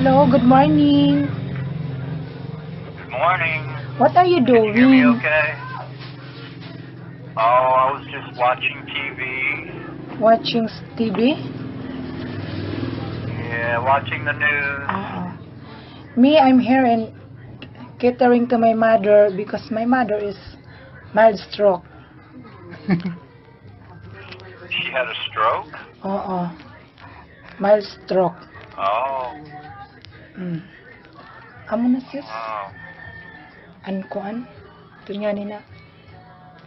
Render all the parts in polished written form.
Hello, good morning. Good morning. What are you doing? Can you hear me okay? Oh, I was just watching TV. Watching TV? Yeah, watching the news. Me, I'm here and catering to my mother because my mother is mild stroke. She had a stroke? Mild stroke. Oh. Amo na sis. Wow. Ankuan? Ito nga nina.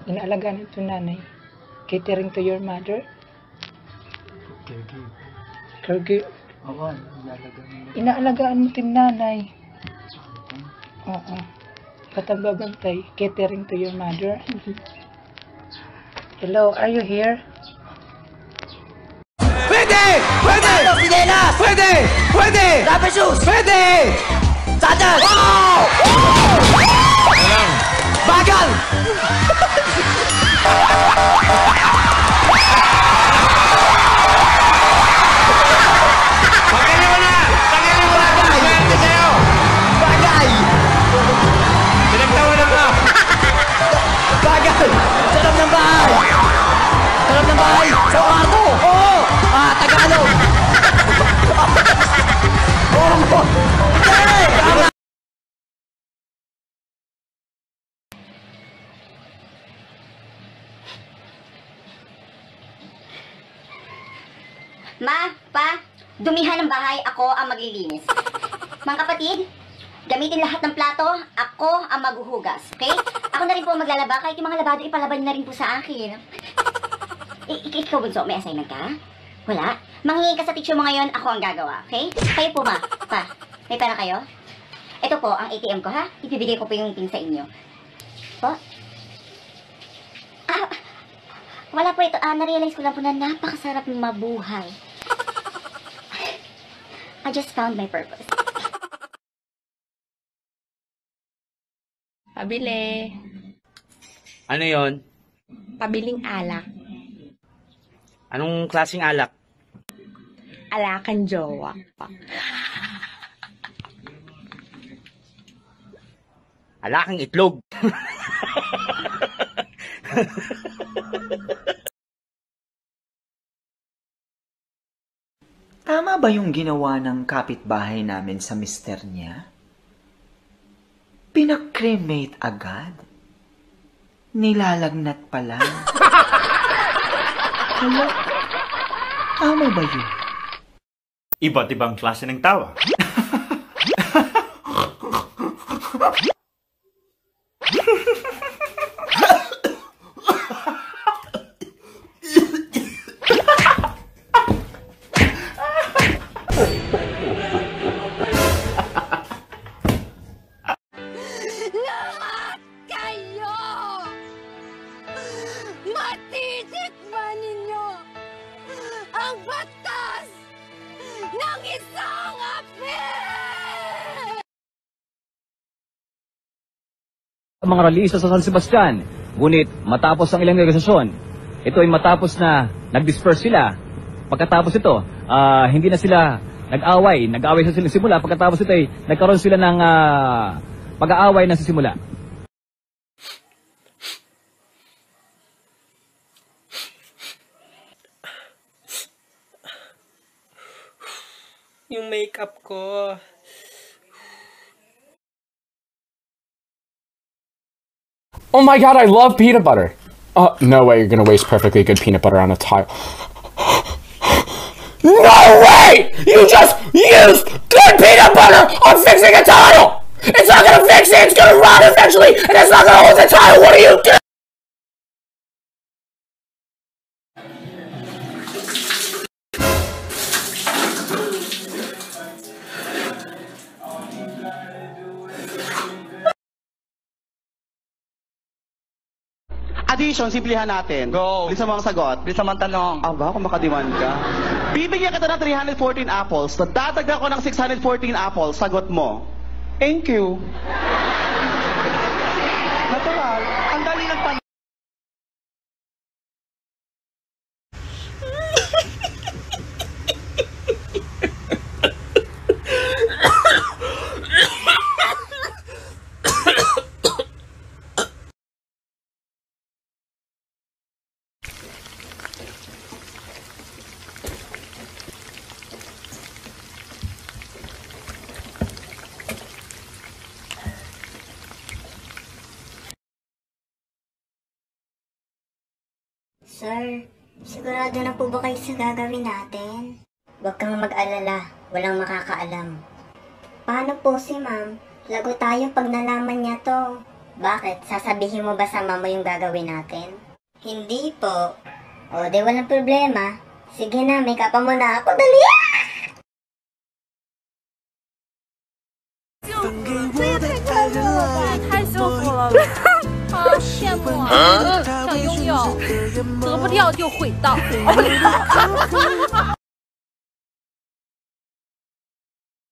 Inaalagaan ito nanay. Catering to your mother? Kergi. Oo, inaalagaan mo ito nanay. Oo. Patambabantay. Catering to your mother. Hello, are you here? Pwede! Dapat shoes! Pwede! Sadal! Wow! Wow! Bagal! Tanggalin mo na! Tanggalin mo na! Pwede sa'yo! Bagal! Pinagtawanan mo! Bagal! Sarap ng bahay! Sarap ng bahay! Sa kwarto! Oo! Tagalog! Ma, Pa, dumihan ng bahay, ako ang maglilinis. Mga kapatid, gamitin lahat ng plato, ako ang maghuhugas, okay? Ako na rin po maglalaba, kahit yung mga labado ipalaban niyo na rin po sa akin. Ikaw, Bunso, may assignment ka? Wala? Manghingi ka sa teacher mo ngayon, ako ang gagawa, okay? Kayo po, Ma, Pa, may pera kayo? Ito po, ang ATM ko, ha? Ibibigay ko po yung pin sa inyo. Po? Wala po ito. Narealize ko lang po na napakasarap mabuhay. I just found my purpose. Pabili. Ano yon? Pabiling alak. Anong klaseng alak? Alakan jowa. Alakang itlog. Tama ba yung ginawa ng kapitbahay namin sa mister niya? Pinakremate agad? Nilalagnat pala. Hello? Tama ba yun? Iba't ibang klase ng tawa. Mga rallyista sa San Sebastian. Ngunit matapos ang ilang negosasyon, ito ay matapos na nag-disperse sila. Pagkatapos ito, hindi na sila nag-away. Nag-away sa simula. Pagkatapos ito ay nagkaroon sila ng pag-aaway na sa simula. Yung makeup ko... Oh my god, I love peanut butter! No way you're gonna waste perfectly good peanut butter on a tile. No way! You just used good peanut butter on fixing a tile! It's not gonna fix it, it's gonna rot eventually, and it's not gonna hold the tile, what are you doing? Addition, simplihan natin. Go. Bilis ang mga sagot. Bilis ang mga tanong. Aba, kung makademand ka. Bibigyan kita ng 314 apples. Tatagdag ko ng 614 apples. Sagot mo. Thank you. Natural. Ang dali ng tanong. Sir, sigurado na po ba kayo sa gagawin natin? Huwag kang mag-alala, walang makakaalam. Paano po si ma'am? Lago tayo pag nalaman niya to. Bakit? Sasabihin mo ba sa mama yung gagawin natin? Hindi po. O, di walang problema. Sige na, make upan mo na ako. Dali!